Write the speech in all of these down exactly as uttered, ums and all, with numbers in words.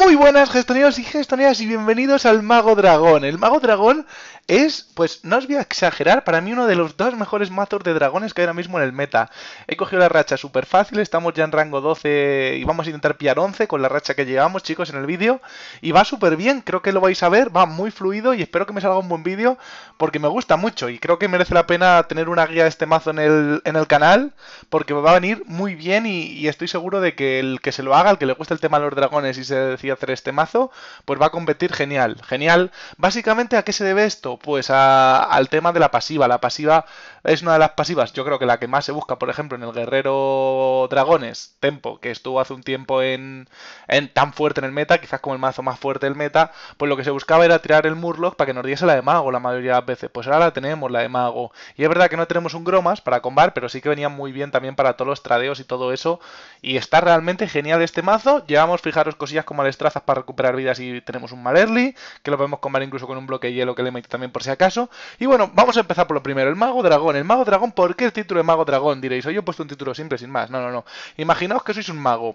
Muy buenas gestoneros y gestoneras y bienvenidos al Mago Dragón. El Mago Dragón es, pues no os voy a exagerar, para mí uno de los dos mejores mazos de dragones que hay ahora mismo en el meta. He cogido la racha súper fácil, estamos ya en rango doce y vamos a intentar pillar once con la racha que llevamos, chicos, en el vídeo. Y va súper bien, creo que lo vais a ver, va muy fluido y espero que me salga un buen vídeo porque me gusta mucho y creo que merece la pena tener una guía de este mazo en el, en el canal porque me va a venir muy bien y, y estoy seguro de que el que se lo haga, el que le gusta el tema de los dragones y se y hacer este mazo, pues va a competir genial, genial. Básicamente, ¿a qué se debe esto? Pues a, al tema de la pasiva. La pasiva es una de las pasivas, yo creo que la que más se busca, por ejemplo, en el Guerrero Dragones Tempo, que estuvo hace un tiempo en, en tan fuerte en el meta, quizás como el mazo más fuerte del meta, pues lo que se buscaba era tirar el Murloc para que nos diese la de mago la mayoría de las veces. Pues ahora la tenemos, la de mago. Y es verdad que no tenemos un Gromas para combar, pero sí que venía muy bien también para todos los tradeos y todo eso. Y está realmente genial este mazo. Llevamos, fijaros, cosillas como Alexstrazas para recuperar vidas y tenemos un mal early, que lo podemos combinar incluso con un bloque de hielo que le metí también por si acaso. Y bueno, vamos a empezar por lo primero, el Mago Dragón. El Mago Dragón, ¿por qué el título de Mago Dragón? Diréis, hoy he puesto un título simple, sin más. No, no, no. Imaginaos que sois un mago.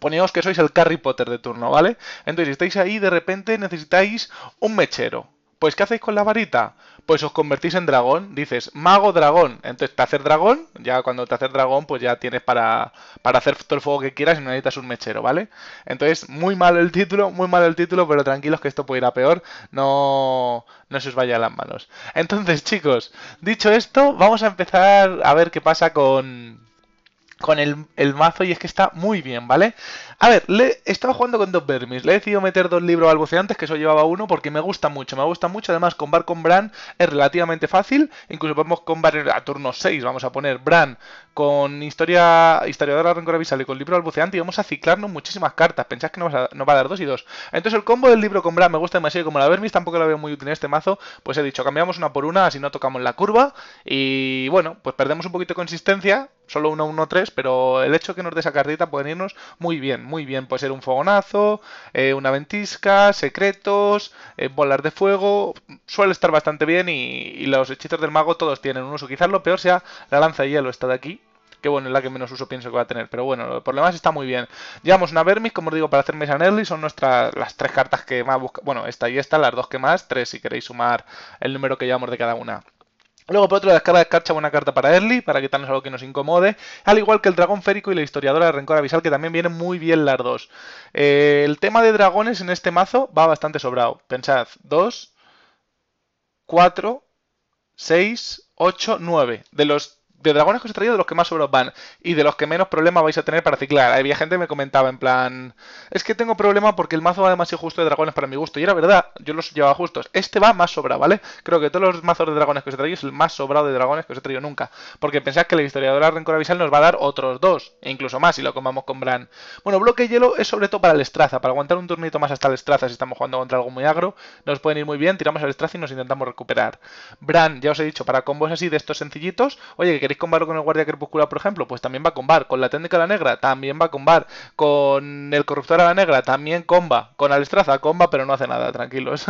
Poneos que sois el Harry Potter de turno, ¿vale? Entonces, si estáis ahí, de repente necesitáis un mechero. Pues, ¿qué hacéis con la varita? Pues os convertís en dragón, dices, mago dragón, entonces te haces dragón, ya cuando te haces dragón pues ya tienes para, para hacer todo el fuego que quieras y no necesitas un mechero, ¿vale? Entonces, muy malo el título, muy malo el título, pero tranquilos que esto puede ir a peor, no, no se os vaya a las manos. Entonces, chicos, dicho esto, vamos a empezar a ver qué pasa con... con el, el mazo y es que está muy bien, ¿vale? A ver, le estaba jugando con dos vermis, le he decidido meter dos libros balbuceantes, que eso llevaba uno, porque me gusta mucho, me gusta mucho, además combar con Bran es relativamente fácil, incluso podemos combar a turno seis, vamos a poner Bran con historia historiadora Rencor Abisal y con libro balbuceante y vamos a ciclarnos muchísimas cartas, pensad que nos va, a, nos va a dar dos y dos. Entonces el combo del libro con Bran me gusta demasiado, como la vermis tampoco la veo muy útil en este mazo, pues he dicho, cambiamos una por una, así no tocamos la curva y bueno, pues perdemos un poquito de consistencia, solo uno uno tres, pero el hecho que nos dé esa cartita pueden irnos muy bien, muy bien. Puede ser un fogonazo, eh, una ventisca, secretos, eh, bolas de fuego. Suele estar bastante bien y, y los hechizos del mago todos tienen un uso. Quizás lo peor sea la lanza de hielo, esta de aquí. Que bueno, es la que menos uso pienso que va a tener. Pero bueno, por lo demás está muy bien. Llevamos una vermis, como os digo, para hacer Mesa Early. Son nuestras las tres cartas que más buscamos. Bueno, esta y esta, las dos que más. Tres si queréis sumar el número que llevamos de cada una. Luego, por otro, la descarga de escarcha, buena carta para early, para quitarnos algo que nos incomode. Al igual que el dragón férico y la historiadora de Rencor Abisal, que también vienen muy bien las dos. Eh, el tema de dragones en este mazo va bastante sobrado. Pensad, dos, cuatro, seis, ocho, nueve. De los... de dragones que os he traído, de los que más sobros van y de los que menos problemas vais a tener para ciclar. Había gente que me comentaba en plan, es que tengo problema porque el mazo va demasiado justo de dragones para mi gusto. Y era verdad, yo los llevaba justos. Este va más sobrado, ¿vale? Creo que todos los mazos de dragones que os he traído es el más sobrado de dragones que os he traído nunca. Porque pensad que la historiadora Rencor Abisal nos va a dar otros dos, e incluso más si lo comamos con Bran. Bueno, bloque de hielo es sobre todo para Alexstrasza, para aguantar un turnito más hasta Alexstrasza. Si estamos jugando contra algo muy agro, nos pueden ir muy bien, tiramos Alexstrasza y nos intentamos recuperar. Bran, ya os he dicho, para combos así de estos sencillitos, oye, que queréis combarlo con el guardia crepuscular, por ejemplo, pues también va a combar con la técnica de la negra, también va a combar con el corruptor a la negra, también comba con Alexstrasza, comba pero no hace nada, tranquilos.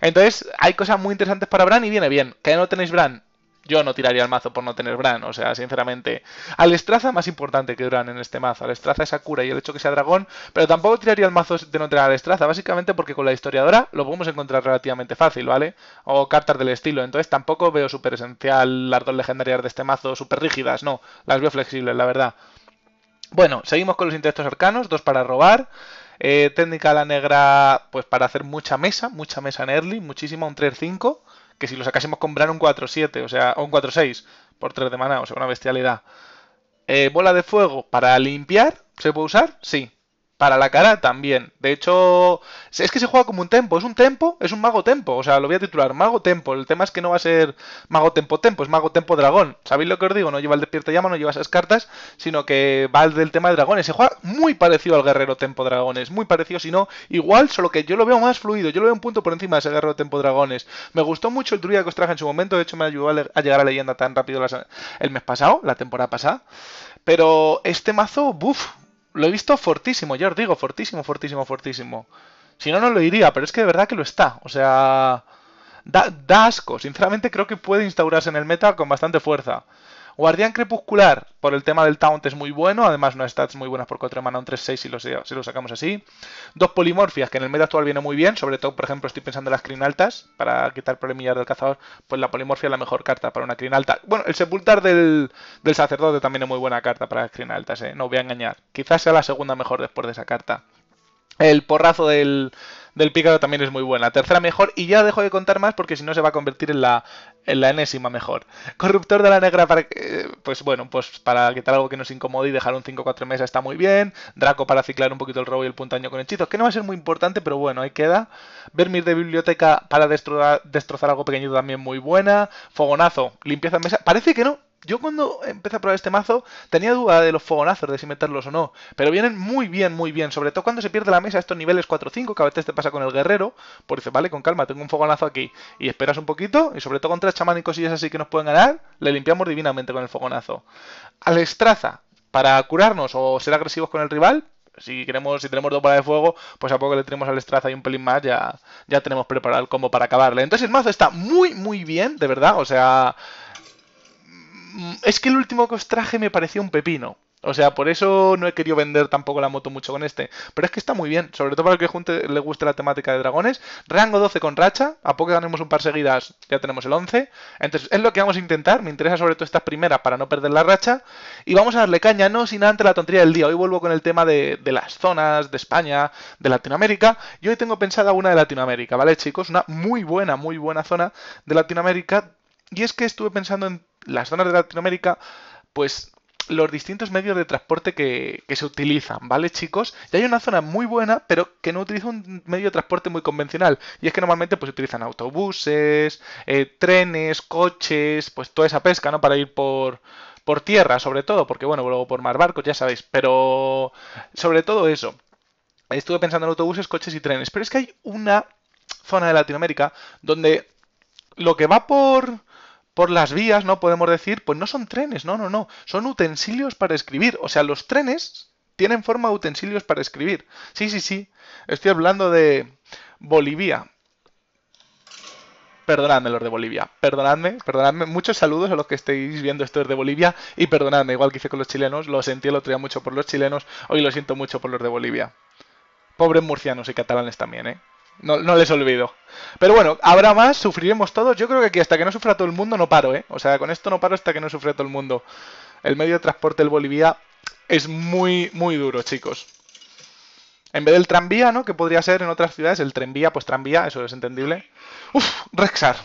Entonces hay cosas muy interesantes para Bran y viene bien. Que no tenéis Bran, yo no tiraría el mazo por no tener Bran, o sea, sinceramente. Alexstrasza más importante que Bran en este mazo. Alexstrasza es Sakura y el hecho que sea dragón, pero tampoco tiraría el mazo de no tener Alexstrasza, básicamente porque con la historiadora lo podemos encontrar relativamente fácil, ¿vale? O cartas del estilo, entonces tampoco veo súper esencial las dos legendarias de este mazo súper rígidas, no, las veo flexibles, la verdad. Bueno, seguimos con los intentos arcanos, dos para robar. Eh, técnica a la negra, pues para hacer mucha mesa, mucha mesa en early, muchísima, un tres cinco. Que si lo sacásemos con Bran un cuatro siete, o sea, un cuatro seis por tres de maná, o sea, una bestialidad. Eh, bola de fuego para limpiar, ¿se puede usar? Sí. Para la cara también. De hecho, es que se juega como un tempo. Es un tempo, es un mago tempo. O sea, lo voy a titular mago tempo. El tema es que no va a ser mago tempo tempo, es mago tempo dragón. ¿Sabéis lo que os digo? No lleva el despierta llama, no lleva esas cartas, sino que va del tema de dragones. Se juega muy parecido al guerrero tempo dragones. Muy parecido, si no, igual, solo que yo lo veo más fluido. Yo lo veo un punto por encima de ese guerrero tempo dragones. Me gustó mucho el druida que os traje en su momento. De hecho, me ayudó a llegar a leyenda tan rápido el mes pasado, la temporada pasada. Pero este mazo, buf. Lo he visto fortísimo, ya os digo, fortísimo, fortísimo, fortísimo. Si no, no lo diría, pero es que de verdad que lo está. O sea, da, da asco. Sinceramente creo que puede instaurarse en el meta con bastante fuerza. Guardián Crepuscular, por el tema del Taunt, es muy bueno. Además, no stats muy buenas por cuatro de mana, un tres seis si lo, si lo sacamos así. Dos Polimorfias, que en el meta actual viene muy bien. Sobre todo, por ejemplo, estoy pensando en las Crinaltas. Para quitar problemillas del cazador, pues la Polimorfia es la mejor carta para una Crinalta. Bueno, el Sepultar del, del Sacerdote también es muy buena carta para las Crinaltas, ¿eh? No os voy a engañar. Quizás sea la segunda mejor después de esa carta. El porrazo del, del pícaro también es muy buena. La tercera mejor, y ya dejo de contar más porque si no se va a convertir en la, en la enésima mejor. Corruptor de la negra, para eh, pues bueno, pues para quitar algo que nos incomode y dejar un cinco cuatro mesa está muy bien. Draco para ciclar un poquito el robo y el puntaño con hechizos, que no va a ser muy importante, pero bueno, ahí queda. Vermir de biblioteca para destrozar, destrozar algo pequeñito también muy buena. Fogonazo, limpieza de mesa, parece que no. Yo cuando empecé a probar este mazo tenía duda de los fogonazos, de si meterlos o no, pero vienen muy bien, muy bien, sobre todo cuando se pierde la mesa estos niveles cuatro cinco, que a veces te pasa con el guerrero, por dices, vale, con calma, tengo un fogonazo aquí, y esperas un poquito, y sobre todo contra chamán y cosillas así que nos pueden ganar, le limpiamos divinamente con el fogonazo. Alexstrasza, para curarnos o ser agresivos con el rival. Si queremos, si tenemos dos bolas de fuego, pues a poco le tenemos al Alexstrasza y un pelín más, ya, ya tenemos preparado el combo para acabarle. Entonces el mazo está muy, muy bien, de verdad, o sea... Es que el último que os traje me pareció un pepino. O sea, por eso no he querido vender tampoco la moto mucho con este. Pero es que está muy bien, sobre todo para el que junte, le guste la temática de dragones. Rango doce con racha, a poco ganemos un par seguidas ya tenemos el once. Entonces es lo que vamos a intentar, me interesa sobre todo estas primeras para no perder la racha. Y vamos a darle caña, no sin antes la tontería del día. Hoy vuelvo con el tema de, de las zonas, de España, de Latinoamérica. Y hoy tengo pensada una de Latinoamérica, ¿vale chicos? Una muy buena, muy buena zona de Latinoamérica. Y es que estuve pensando en las zonas de Latinoamérica, pues los distintos medios de transporte que, que se utilizan, ¿vale chicos? Y hay una zona muy buena, pero que no utiliza un medio de transporte muy convencional. Y es que normalmente pues utilizan autobuses, eh, trenes, coches, pues toda esa pesca, ¿no? Para ir por... por tierra, sobre todo, porque bueno, luego por mar barcos, ya sabéis, pero sobre todo eso. Estuve pensando en autobuses, coches y trenes, pero es que hay una zona de Latinoamérica donde lo que va por... por las vías, ¿no? Podemos decir, pues no son trenes, no, no, no. Son utensilios para escribir. O sea, los trenes tienen forma de utensilios para escribir. Sí, sí, sí. Estoy hablando de Bolivia. Perdonadme los de Bolivia. Perdonadme, perdonadme. Muchos saludos a los que estéis viendo esto de Bolivia. Y perdonadme, igual que hice con los chilenos. Lo sentí el otro día mucho por los chilenos. Hoy lo siento mucho por los de Bolivia. Pobres murcianos y catalanes también, ¿eh? No, no les olvido. Pero bueno, habrá más, sufriremos todos. Yo creo que aquí hasta que no sufra todo el mundo no paro, ¿eh? O sea, con esto no paro hasta que no sufre todo el mundo. El medio de transporte del Bolivia es muy, muy duro, chicos. En vez del tranvía, ¿no? Que podría ser en otras ciudades, el tranvía, pues tranvía, eso es entendible. Uf, Rexar.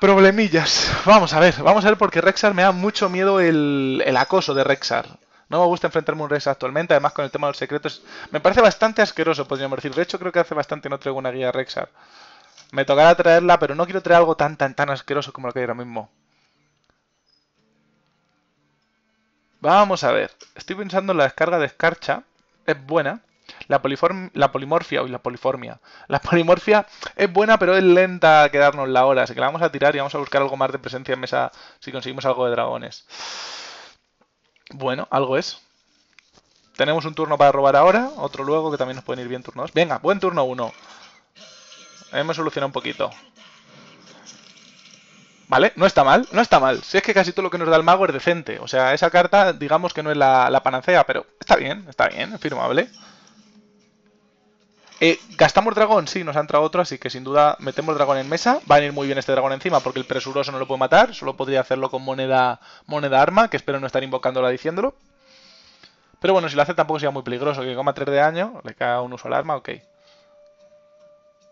Problemillas. Vamos a ver, vamos a ver porque Rexar me da mucho miedo el, el acoso de Rexar. No me gusta enfrentarme a un Rex actualmente, además con el tema de los secretos. Me parece bastante asqueroso, podríamos decir. De hecho, creo que hace bastante no traigo una guía Rexar. Me tocará traerla, pero no quiero traer algo tan, tan, tan asqueroso como lo que hay ahora mismo. Vamos a ver. Estoy pensando en la descarga de escarcha. Es buena. La, la polimorfia, uy, la poliformia. La polimorfia es buena, pero es lenta a quedarnos la hora. Así que la vamos a tirar y vamos a buscar algo más de presencia en mesa si conseguimos algo de dragones. Bueno, algo es. Tenemos un turno para robar ahora, otro luego, que también nos pueden ir bien turnos. Venga, buen turno uno. Hemos solucionado un poquito. Vale, no está mal, no está mal. Si es que casi todo lo que nos da el mago es decente. O sea, esa carta, digamos que no es la, la panacea, pero está bien, está bien, es firmable. Eh, ¿Gastamos dragón? Sí, nos ha entrado otro, así que sin duda metemos dragón en mesa. Va a venir muy bien este dragón encima porque el presuroso no lo puede matar. Solo podría hacerlo con moneda moneda arma, que espero no estar invocándola diciéndolo. Pero bueno, si lo hace tampoco sería muy peligroso. Que coma tres de daño, le cae un uso al arma, ok.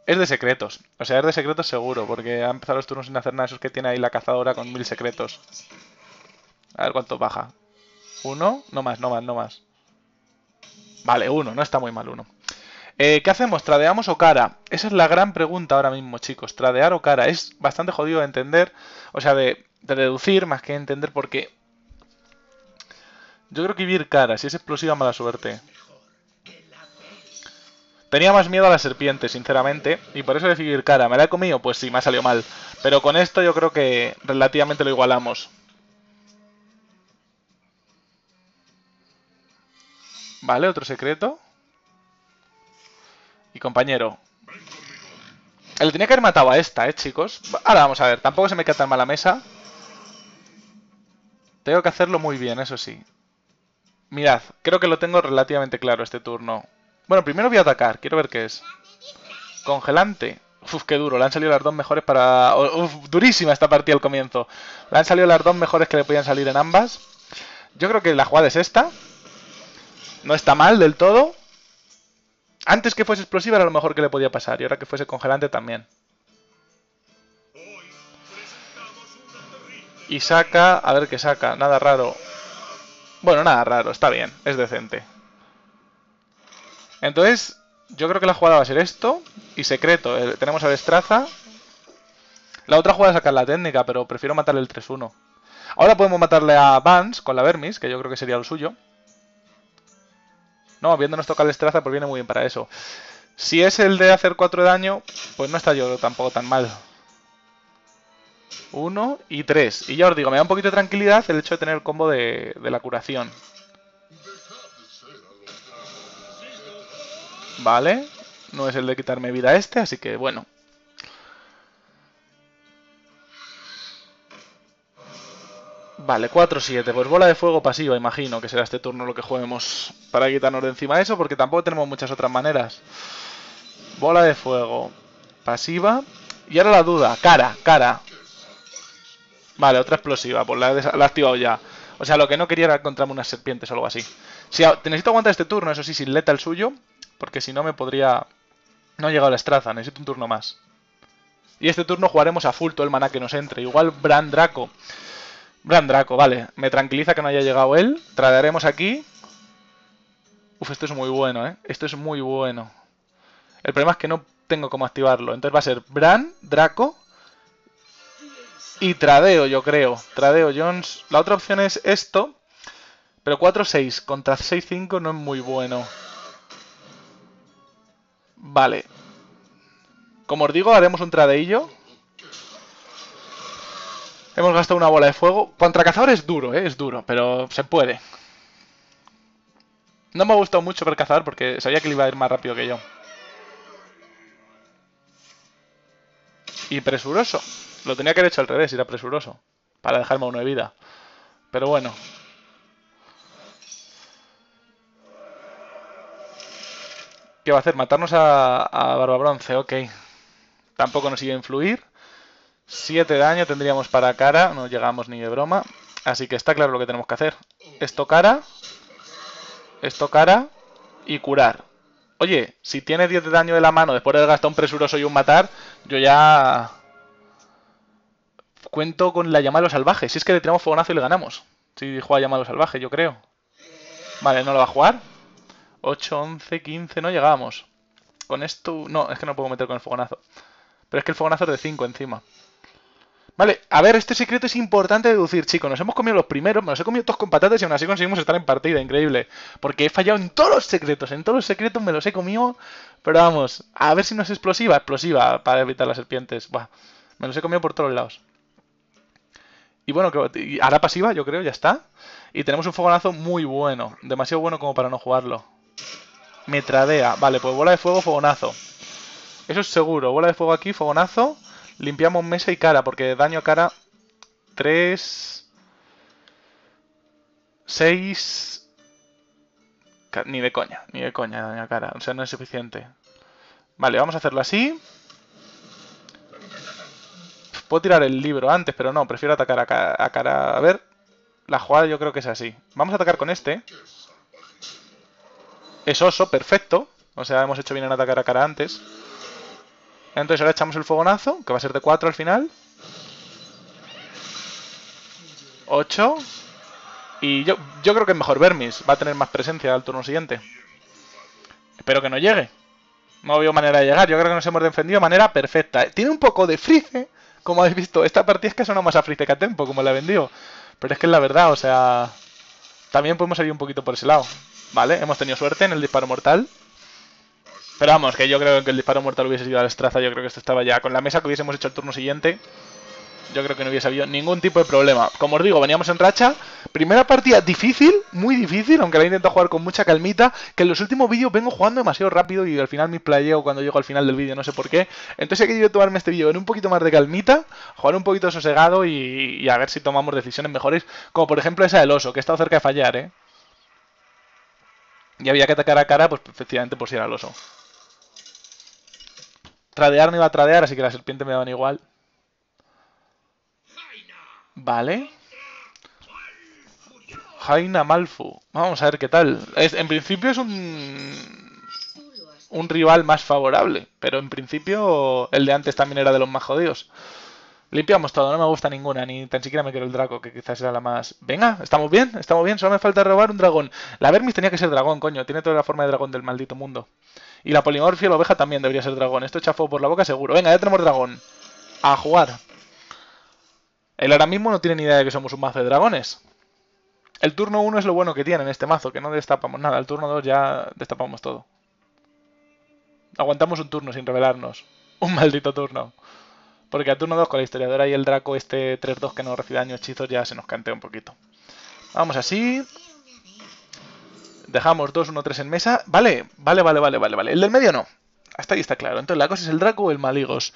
Es de secretos. O sea, es de secretos seguro, porque ha empezado los turnos sin hacer nada. Esos que tiene ahí la cazadora con mil secretos. A ver cuánto baja. Uno, no más, no más, no más. Vale, uno, no está muy mal uno. Eh, ¿Qué hacemos? ¿Tradeamos o cara? Esa es la gran pregunta ahora mismo, chicos. ¿Tradear o cara? Es bastante jodido de entender, o sea, de, de deducir más que entender por qué. Yo creo que ir cara, si es explosiva, mala suerte. Tenía más miedo a la serpiente, sinceramente, y por eso decidí ir cara. ¿Me la he comido? Pues sí, me ha salido mal. Pero con esto yo creo que relativamente lo igualamos. Vale, otro secreto. Y compañero. Le tenía que haber matado a esta, eh, chicos. Ahora vamos a ver. Tampoco se me cae tan mal la mesa. Tengo que hacerlo muy bien, eso sí. Mirad, creo que lo tengo relativamente claro este turno. Bueno, primero voy a atacar, quiero ver qué es. Congelante. Uf, qué duro, le han salido las dos mejores para... Uf, durísima esta partida al comienzo. Le han salido las dos mejores que le podían salir en ambas. Yo creo que la jugada es esta. No está mal del todo. Antes que fuese explosiva era lo mejor que le podía pasar. Y ahora que fuese congelante también. Y saca... A ver qué saca. Nada raro. Bueno, nada raro. Está bien. Es decente. Entonces... Yo creo que la jugada va a ser esto. Y secreto. El, tenemos a Alexstrasza. La otra jugada es sacar la técnica, pero prefiero matarle el tres uno. Ahora podemos matarle a Vance con la Vermis, que yo creo que sería lo suyo. No, viéndonos tocar Alexstrasza, pues viene muy bien para eso. Si es el de hacer cuatro de daño, pues no está yo tampoco tan mal. uno y tres. Y ya os digo, me da un poquito de tranquilidad el hecho de tener el combo de, de la curación. Vale, no es el de quitarme vida este, así que bueno. Vale, cuatro siete, pues bola de fuego pasiva, imagino que será este turno lo que juguemos para quitarnos de encima eso, porque tampoco tenemos muchas otras maneras. Bola de fuego pasiva, y ahora la duda, cara, cara. Vale, otra explosiva, pues la he, la he activado ya. O sea, lo que no quería era encontrarme unas serpientes o algo así. Si necesito aguantar este turno, eso sí, sin leta el suyo. Porque si no me podría... No ha llegado la Alexstrasza, necesito un turno más. Y este turno jugaremos a full todo el maná que nos entre. Igual Bran Draco. Bran Draco, vale. Me tranquiliza que no haya llegado él. Tradearemos aquí. Uf, esto es muy bueno, ¿eh? Esto es muy bueno. El problema es que no tengo cómo activarlo. Entonces va a ser Bran Draco. Y tradeo, yo creo. Tradeo Jones. La otra opción es esto. Pero cuatro seis contra seis cinco no es muy bueno. Vale. Como os digo, haremos un tradeillo. Hemos gastado una bola de fuego. Contra Cazador es duro, ¿eh? Es duro, pero se puede. No me ha gustado mucho ver Cazador porque sabía que le iba a ir más rápido que yo. Y presuroso. Lo tenía que haber hecho al revés, era presuroso. Para dejarme uno de vida. Pero bueno. ¿Qué va a hacer? Matarnos a, a Barbabronce, ok. Tampoco nos iba a influir. siete daño tendríamos para cara, no llegamos ni de broma. Así que está claro lo que tenemos que hacer. Esto cara, esto cara y curar. Oye, si tiene diez de daño de la mano después de gastar un presuroso y un matar, yo ya cuento con la llamada de los salvajes. Si es que le tiramos fogonazo y le ganamos. Si juega llamada de los salvajes, yo creo. Vale, no lo va a jugar. ocho, once, quince, no llegábamos. Con esto... No, es que no puedo meter con el fogonazo. Pero es que el fogonazo es de cinco encima. Vale, a ver, este secreto es importante deducir, chicos. Nos hemos comido los primeros, me los he comido todos con patatas y aún así conseguimos estar en partida, increíble. Porque he fallado en todos los secretos, en todos los secretos me los he comido. Pero vamos, a ver si no es explosiva, explosiva, para evitar las serpientes. Buah, me los he comido por todos lados. Y bueno, hará pasiva, yo creo, ya está. Y tenemos un fogonazo muy bueno, demasiado bueno como para no jugarlo. Me tradea. Vale, pues bola de fuego, fogonazo. Eso es seguro. Bola de fuego aquí, fogonazo. Limpiamos mesa y cara, porque daño a cara... tres... seis... Ni de coña, ni de coña daño a cara. O sea, no es suficiente. Vale, vamos a hacerlo así. Puedo tirar el libro antes, pero no. Prefiero atacar a cara. A, cara. A ver, la jugada yo creo que es así. Vamos a atacar con este. Es oso, perfecto. O sea, hemos hecho bien en atacar a cara antes. Entonces ahora echamos el fogonazo, que va a ser de cuatro al final. ocho. Y yo, yo creo que es mejor Vermis. Va a tener más presencia al turno siguiente. Espero que no llegue. No veo manera de llegar. Yo creo que nos hemos defendido de manera perfecta. Tiene un poco de frice, como habéis visto. Esta partida es que suena más a frice que a tempo, como la he vendido. Pero es que es la verdad, o sea... También podemos salir un poquito por ese lado. Vale, hemos tenido suerte en el disparo mortal. Pero vamos, que yo creo que el disparo mortal hubiese sido a Alexstrasza. Yo creo que esto estaba ya con la mesa que hubiésemos hecho el turno siguiente. yo creo que no hubiese habido ningún tipo de problema. Como os digo, veníamos en racha. Primera partida difícil, muy difícil, aunque la he intentado jugar con mucha calmita, que en los últimos vídeos vengo jugando demasiado rápido y al final me playeo cuando llego al final del vídeo, no sé por qué. Entonces he querido tomarme este vídeo en un poquito más de calmita, jugar un poquito sosegado y, y a ver si tomamos decisiones mejores, como por ejemplo esa del oso, que he estado cerca de fallar, ¿eh? Y había que atacar a cara, pues efectivamente por si era el oso. Tradear no iba a tradear, así que la serpiente me daban igual. Vale. Jaina Malfu. Vamos a ver qué tal. Es, en principio es un... un rival más favorable. Pero en principio el de antes también era de los más jodidos. Limpiamos todo, no me gusta ninguna, ni tan siquiera me quiero el Draco, que quizás era la más... Venga, estamos bien, estamos bien, solo me falta robar un dragón. La Vermis tenía que ser dragón, coño, tiene toda la forma de dragón del maldito mundo. Y la polimorfia, la oveja, también debería ser dragón. Esto chafó por la boca seguro. Venga, ya tenemos dragón. A jugar. Él ahora mismo no tiene ni idea de que somos un mazo de dragones. El turno uno es lo bueno que tiene en este mazo, que no destapamos nada. El turno dos ya destapamos todo. Aguantamos un turno sin rebelarnos. Un maldito turno. Porque a turno dos con la historiadora y el Draco este tres dos que no recibe daño hechizos ya se nos cantea un poquito. Vamos así. Dejamos dos uno tres en mesa. Vale, vale, vale, vale, vale, vale. El del medio no. Hasta ahí está claro. Entonces la cosa es el Draco o el Maligos.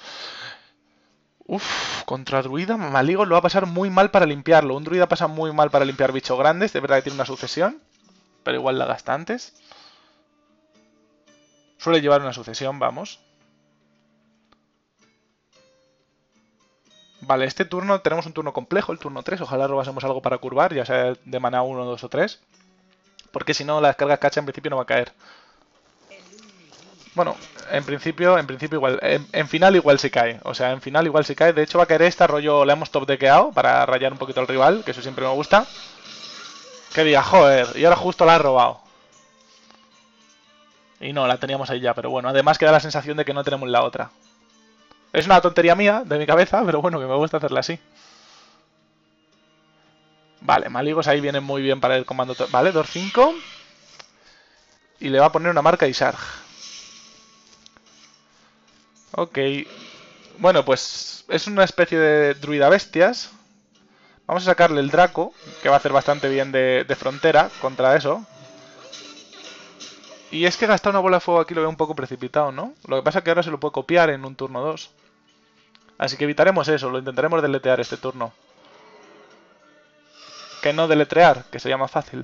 Uf, contra Druida. Maligos lo va a pasar muy mal para limpiarlo. Un Druida pasa muy mal para limpiar bichos grandes. De verdad que tiene una sucesión. Pero igual la gasta antes. Suele llevar una sucesión, vamos. Vale, este turno tenemos un turno complejo, el turno tres. Ojalá robásemos algo para curvar, ya sea de maná uno, dos o tres. Porque si no, las cargas cacha en principio no va a caer. Bueno, en principio, en principio igual. En, en final igual se cae. O sea, en final igual se cae. De hecho va a caer esta, rollo la hemos top dequeado para rayar un poquito al rival, que eso siempre me gusta. Que diga, joder, y ahora justo la ha robado. Y no, la teníamos ahí ya, pero bueno. Además queda la sensación de que no tenemos la otra. Es una tontería mía, de mi cabeza, pero bueno, que me gusta hacerla así. Vale, Maligos ahí vienen muy bien para el comando... Vale, dos cinco. Y le va a poner una marca Isarg. Ok. Bueno, pues es una especie de druida bestias. Vamos a sacarle el Draco, que va a hacer bastante bien de, de frontera contra eso. Y es que gastar una bola de fuego aquí lo veo un poco precipitado, ¿no? Lo que pasa es que ahora se lo puede copiar en un turno dos. Así que evitaremos eso, lo intentaremos deletear este turno. Que no deletrear, que sería más fácil.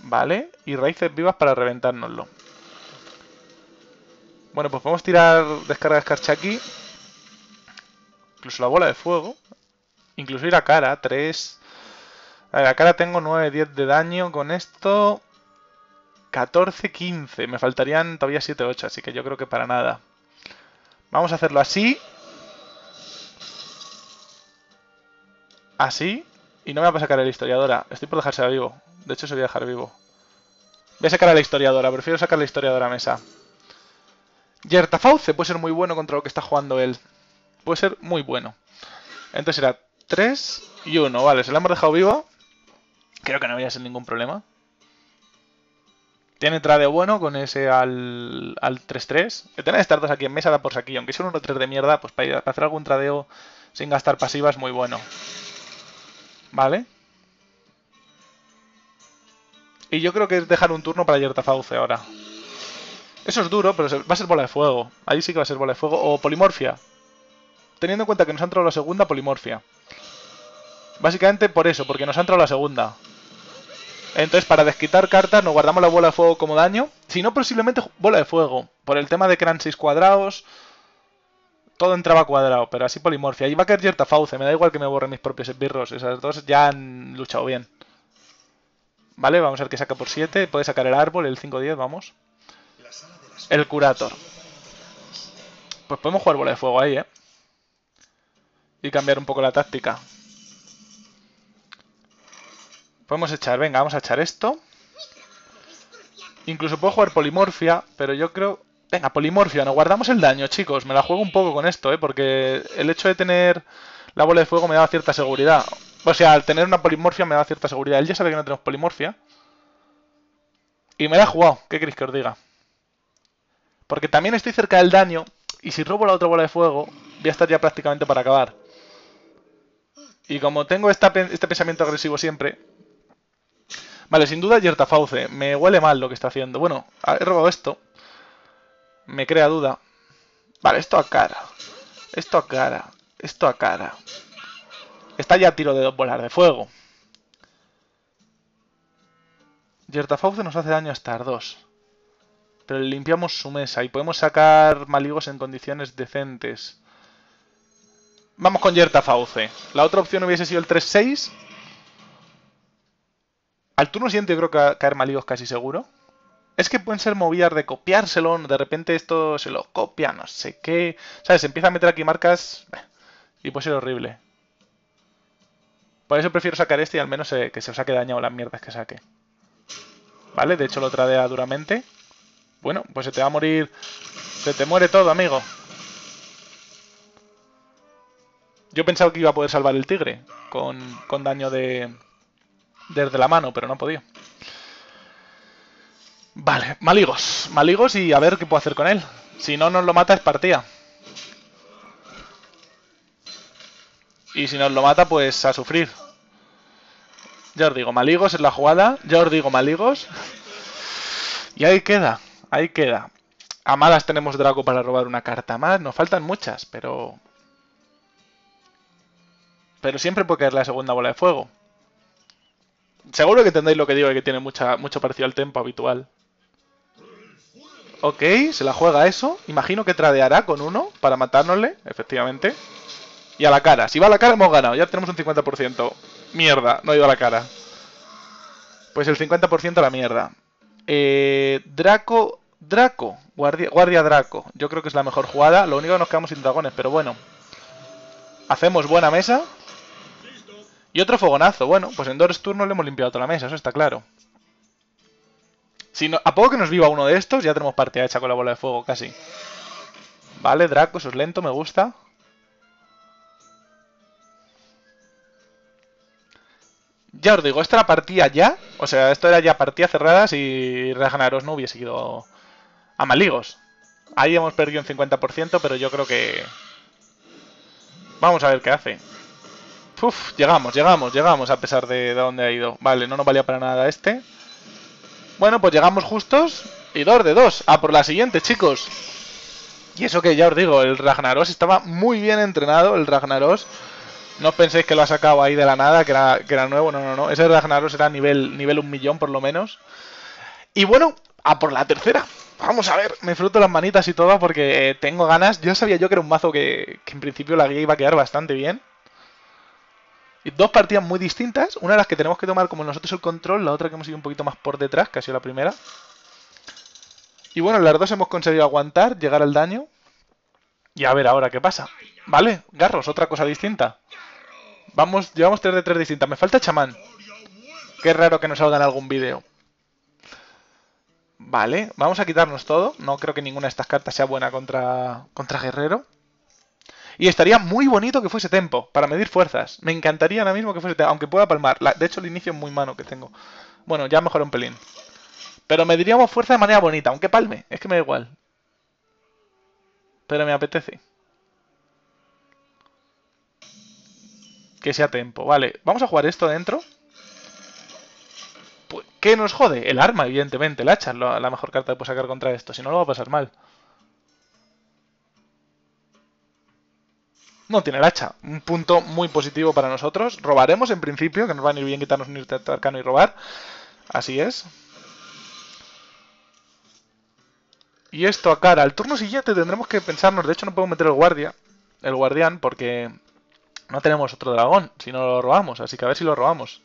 Vale, y raíces vivas para reventárnoslo. Bueno, pues podemos tirar descarga escarcha aquí. Incluso la bola de fuego. Incluso ir a cara, tres... A ver, a cara tengo nueve, diez de daño con esto... catorce, quince. Me faltarían todavía siete, ocho, así que yo creo que para nada. Vamos a hacerlo así. Así. Y no me va a sacar a la historiadora. Estoy por dejársela vivo. De hecho, se voy a dejar vivo. Voy a sacar a la historiadora. Prefiero sacar a la historiadora a mesa. Yertafauce puede ser muy bueno contra lo que está jugando él. Puede ser muy bueno. Entonces era tres y uno. Vale, se la hemos dejado viva. Creo que no vaya a ser ningún problema. Tiene tradeo bueno con ese al tres tres. El tener estas dos aquí en mesa da por saquillo. Aunque sea un uno tres de mierda, pues para, ir, para hacer algún tradeo sin gastar pasivas es muy bueno. Vale. Y yo creo que es dejar un turno para Yertafauce ahora. Eso es duro, pero va a ser bola de fuego. Ahí sí que va a ser bola de fuego. O polimorfia. Teniendo en cuenta que nos ha entrado la segunda, polimorfia. Básicamente por eso, porque nos ha entrado la segunda. Entonces, para desquitar cartas, nos guardamos la bola de fuego como daño. Si no, posiblemente bola de fuego. Por el tema de que eran seis cuadrados. Todo entraba cuadrado, pero así polimorfia. Y va a caer Yertafauce. Me da igual que me borren mis propios esbirros. Esas dos ya han luchado bien. Vale, vamos a ver que saca por siete. Puede sacar el árbol, el cinco diez, vamos. El curator. Pues podemos jugar bola de fuego ahí, ¿eh? Y cambiar un poco la táctica. Podemos echar, venga, vamos a echar esto. Incluso puedo jugar polimorfia, pero yo creo... Venga, polimorfia, nos guardamos el daño, chicos. Me la juego un poco con esto, ¿eh? Porque el hecho de tener la bola de fuego me da cierta seguridad. O sea, al tener una polimorfia me da cierta seguridad. Él ya sabe que no tenemos polimorfia. Y me la he jugado, ¿qué queréis que os diga? Porque también estoy cerca del daño, y si robo la otra bola de fuego, voy a estar ya prácticamente para acabar. Y como tengo esta, este pensamiento agresivo siempre... Vale, sin duda Yertafauce. Me huele mal lo que está haciendo. Bueno, he robado esto. Me crea duda. Vale, esto a cara. Esto a cara. Esto a cara. Está ya a tiro de volar de fuego. Yertafauce nos hace daño hasta dos. Pero limpiamos su mesa y podemos sacar maligos en condiciones decentes. Vamos con Yertafauce. La otra opción hubiese sido el tres seis. Al turno siguiente creo que va a caer maligos casi seguro. Es que pueden ser movidas de copiárselo, de repente esto se lo copia, no sé qué... ¿Sabes? Se empieza a meter aquí marcas y puede ser horrible. Por eso prefiero sacar este y al menos que se os saque dañado las mierdas que saque. Vale, de hecho lo tradea duramente. Bueno, pues se te va a morir... Se te muere todo, amigo. Yo pensaba que iba a poder salvar el tigre con, con daño de... desde la mano, pero no podía. Vale, maligos. Maligos y a ver qué puedo hacer con él. Si no nos lo mata es partida. Y si nos lo mata, pues a sufrir. Ya os digo, maligos es la jugada. Ya os digo, maligos. Y ahí queda, ahí queda. A malas tenemos Draco para robar una carta más. Nos faltan muchas, pero... Pero siempre puede caer la segunda bola de fuego. Seguro que entendéis lo que digo y que tiene mucha, mucho parecido al tempo habitual. Ok, se la juega eso. Imagino que tradeará con uno para matárnosle, efectivamente. Y a la cara. Si va a la cara hemos ganado. Ya tenemos un cincuenta por ciento. Mierda, no ha ido a la cara. Pues el cincuenta por ciento a la mierda. Eh, Draco... Draco. Guardia, guardia Draco. Yo creo que es la mejor jugada. Lo único que nos quedamos sin dragones, pero bueno. Hacemos buena mesa. Y otro fogonazo. Bueno, pues en dos turnos le hemos limpiado toda la mesa, eso está claro. Si no, a poco que nos viva uno de estos, ya tenemos partida hecha con la bola de fuego, casi. Vale, Draco, eso es lento, me gusta. Ya os digo, esta era partida ya. O sea, esto era ya partida cerrada si Ragnaros no hubiese ido a maligos. Ahí hemos perdido un cincuenta por ciento, pero yo creo que... Vamos a ver qué hace. Uf, llegamos, llegamos, llegamos a pesar de, de dónde ha ido. Vale, no nos valía para nada este. Bueno, pues llegamos justos. Y dos de dos. A por la siguiente, chicos. Y eso que ya os digo, el Ragnaros estaba muy bien entrenado. El Ragnaros. No penséis que lo ha sacado ahí de la nada, que era, que era nuevo. No, no, no. Ese Ragnaros era nivel, nivel un millón por lo menos. Y bueno, a por la tercera. Vamos a ver, me fruto las manitas y todo porque eh, tengo ganas. Yo sabía yo que era un mazo que, que en principio la guía iba a quedar bastante bien. Dos partidas muy distintas, una de las que tenemos que tomar como nosotros el control, la otra que hemos ido un poquito más por detrás, que ha sido la primera. Y bueno, las dos hemos conseguido aguantar, llegar al daño. Y a ver ahora qué pasa. Vale, Garros, otra cosa distinta. Vamos, llevamos tres de tres distintas. Me falta chamán. Qué raro que nos salga en algún vídeo. Vale, vamos a quitarnos todo. No creo que ninguna de estas cartas sea buena contra, contra Guerrero. Y estaría muy bonito que fuese tempo, para medir fuerzas. Me encantaría ahora mismo que fuese tempo, aunque pueda palmar. La, de hecho, el inicio es muy malo que tengo. Bueno, ya mejoró un pelín. Pero mediríamos fuerza de manera bonita, aunque palme. Es que me da igual. Pero me apetece. Que sea tempo. Vale, vamos a jugar esto dentro. Pues, ¿qué nos jode? El arma, evidentemente. El hacha es la, la mejor carta que puedo sacar contra esto. Si no, lo va a pasar mal. No tiene el hacha. Un punto muy positivo para nosotros. Robaremos en principio, que nos van a ir bien quitarnos un intercepto arcano y robar. Así es. Y esto a cara. Al turno siguiente tendremos que pensarnos... De hecho no podemos meter el guardia. El guardián, porque no tenemos otro dragón. Si no lo robamos. Así que a ver si lo robamos.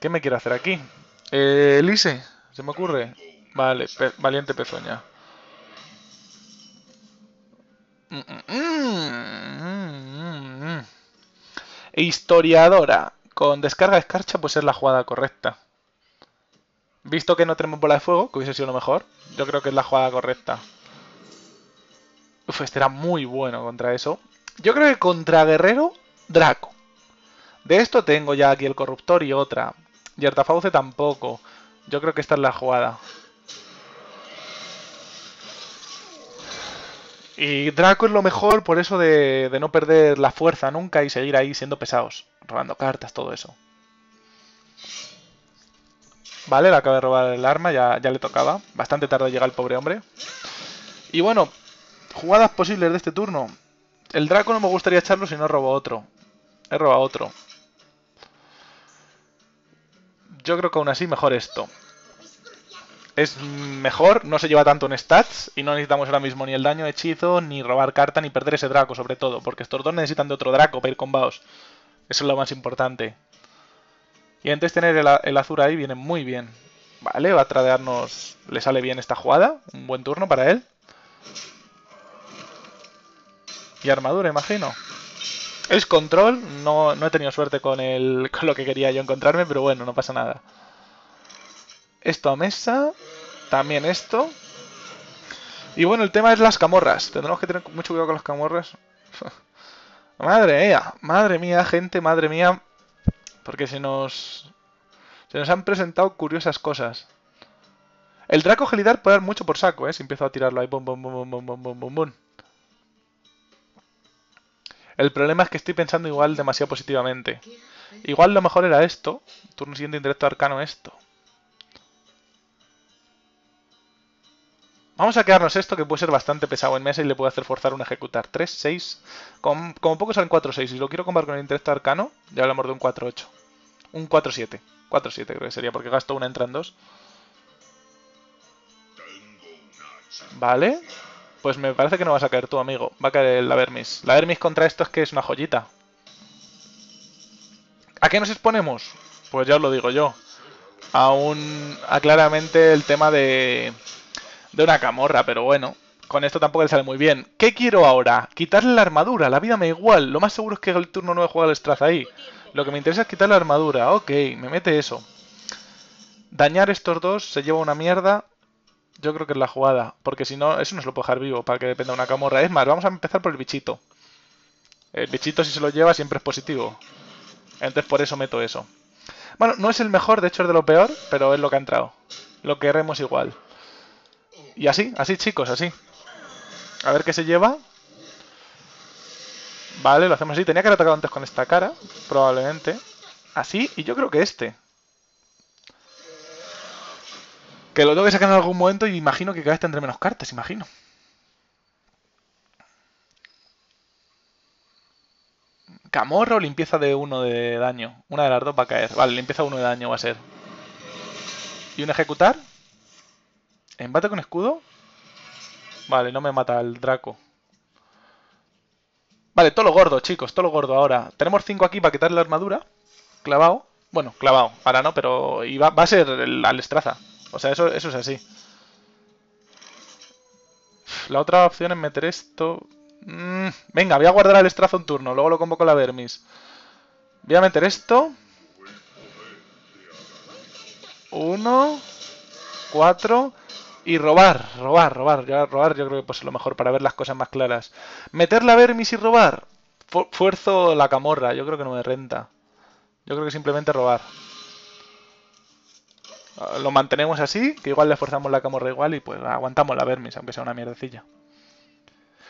¿Qué me quiere hacer aquí? Eh, Elise, se me ocurre. Vale, pe- valiente pezuña. Mm -mm. E historiadora, con descarga de escarcha, pues es la jugada correcta. Visto que no tenemos bola de fuego, que hubiese sido lo mejor, yo creo que es la jugada correcta. Uf, este era muy bueno contra eso. Yo creo que contra Guerrero, Draco. De esto tengo ya aquí el corruptor y otra. Y Artafauce tampoco. Yo creo que esta es la jugada. Y Draco es lo mejor por eso de, de no perder la fuerza nunca y seguir ahí siendo pesados, robando cartas, todo eso. Vale, le acabo de robar el arma, ya, ya le tocaba. Bastante tarde llega el pobre hombre. Y bueno, jugadas posibles de este turno. El Draco no me gustaría echarlo si no robo otro. He robado otro. Yo creo que aún así mejor esto. Es mejor, no se lleva tanto en stats y no necesitamos ahora mismo ni el daño de hechizo, ni robar carta, ni perder ese Draco sobre todo. Porque estos dos necesitan de otro Draco para ir con Baos. Eso es lo más importante. Y antes tener el, el Azura ahí viene muy bien. Vale, va a tradearnos, le sale bien esta jugada, un buen turno para él. Y armadura, imagino. Es control, no, no he tenido suerte con, el, con lo que quería yo encontrarme, pero bueno, no pasa nada. Esto a mesa, también esto. Y bueno, el tema es las camorras. Tendremos que tener mucho cuidado con las camorras. Madre mía, madre mía, gente, madre mía. Porque se nos se nos han presentado curiosas cosas. El Draco Gelidar puede dar mucho por saco, ¿eh? Si empiezo a tirarlo ahí, bum, bum, bum, bum, bum, bum, bum, bum. El problema es que estoy pensando igual demasiado positivamente. Igual lo mejor era esto. Turno siguiente indirecto arcano esto. Vamos a quedarnos esto, que puede ser bastante pesado en mesa y le puede hacer forzar un ejecutar. tres, seis. Como, como poco salen cuatro seis. Si lo quiero combar con el intelecto arcano, ya hablamos de un cuatro ocho. Un cuatro siete. cuatro siete creo que sería, porque gasto una, entran dos. Vale. Pues me parece que no vas a caer tú, amigo. Va a caer la Vermis. La Vermis contra esto es que es una joyita. ¿A qué nos exponemos? Pues ya os lo digo yo. A un... a claramente el tema de... de una camorra, pero bueno, con esto tampoco le sale muy bien. ¿Qué quiero ahora? Quitarle la armadura, la vida me da igual. Lo más seguro es que el turno nueve juega Alexstrasza ahí. Lo que me interesa es quitar la armadura. Ok, me mete eso. Dañar estos dos, se lleva una mierda. Yo creo que es la jugada. Porque si no, eso no se lo puedo dejar vivo para que dependa de una camorra. Es más, vamos a empezar por el bichito. El bichito si se lo lleva siempre es positivo. Entonces por eso meto eso. Bueno, no es el mejor, de hecho es de lo peor, pero es lo que ha entrado. Lo queremos igual. Y así, así chicos, así. A ver qué se lleva. Vale, lo hacemos así. Tenía que haber atacado antes con esta cara, probablemente. Así, y yo creo que este. Que lo tengo que sacar en algún momento y imagino que cada vez tendré menos cartas, imagino. Camorro, limpieza de uno de daño. Una de las dos va a caer. Vale, limpieza uno de daño va a ser. ¿Y un ejecutar? ¿Embate con escudo? Vale, no me mata el Draco. Vale, todo lo gordo, chicos, todo lo gordo ahora. Tenemos cinco aquí para quitarle la armadura. Clavado. Bueno, clavado. Ahora no, pero... y va, va a ser el Alexstrasza. O sea, eso, eso es así. La otra opción es meter esto... Mm, venga, voy a guardar al Alexstrasza un turno. Luego lo convoco a la Vermis. Voy a meter esto. Uno. Cuatro... y robar, robar, robar. Ya robar yo creo que pues es lo mejor para ver las cosas más claras. Meter la Vermis y robar. Fu fuerzo la camorra. Yo creo que no me renta. Yo creo que simplemente robar. Lo mantenemos así, que igual le forzamos la camorra igual y pues aguantamos la Vermis, aunque sea una mierdecilla.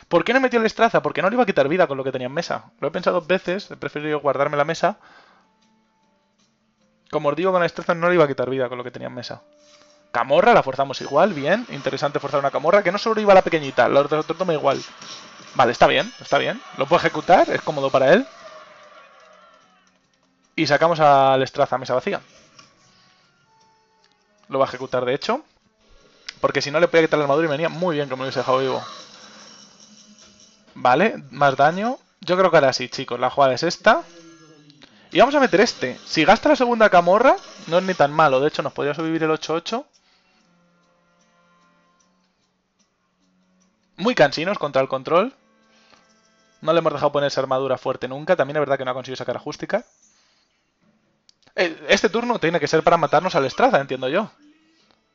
¿Por qué no metió el Alexstrasza? Porque no le iba a quitar vida con lo que tenía en mesa. Lo he pensado dos veces. He preferido guardarme la mesa. Como os digo, con el Alexstrasza no le iba a quitar vida con lo que tenía en mesa. Camorra, la forzamos igual, bien. Interesante forzar una camorra, que no solo iba a la pequeñita, la otra toma igual. Vale, está bien, está bien. Lo puedo ejecutar, es cómodo para él. Y sacamos al Alexstrasza a mesa vacía. Lo va a ejecutar, de hecho. Porque si no le podía quitar la armadura y me venía muy bien que me lo hubiese dejado vivo. Vale, más daño. Yo creo que ahora sí, chicos, la jugada es esta. Y vamos a meter este. Si gasta la segunda camorra, no es ni tan malo. De hecho, nos podría sobrevivir el ocho ocho. Muy cansinos contra el control. No le hemos dejado ponerse armadura fuerte nunca. También es verdad que no ha conseguido sacar ajustica. Este turno tiene que ser para matarnos al Alexstrasza, entiendo yo.